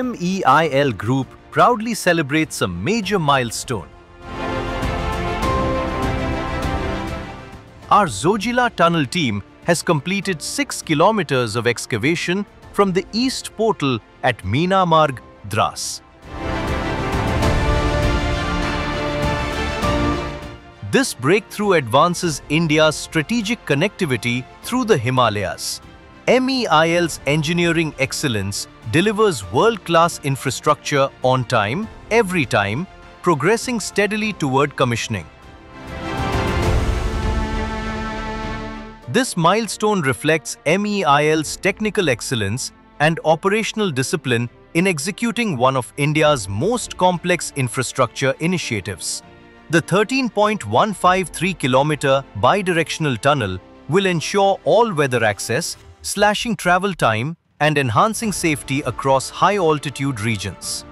MEIL Group proudly celebrates a major milestone. Our Zojila Tunnel team has completed 6 kilometers of excavation from the east portal at Minamarg, Dras. This breakthrough advances India's strategic connectivity through the Himalayas. MEIL's engineering excellence delivers world-class infrastructure on time, every time, progressing steadily toward commissioning. This milestone reflects MEIL's technical excellence and operational discipline in executing one of India's most complex infrastructure initiatives. The 13.153-kilometer bidirectional tunnel will ensure all-weather access, slashing travel time and enhancing safety across high-altitude regions.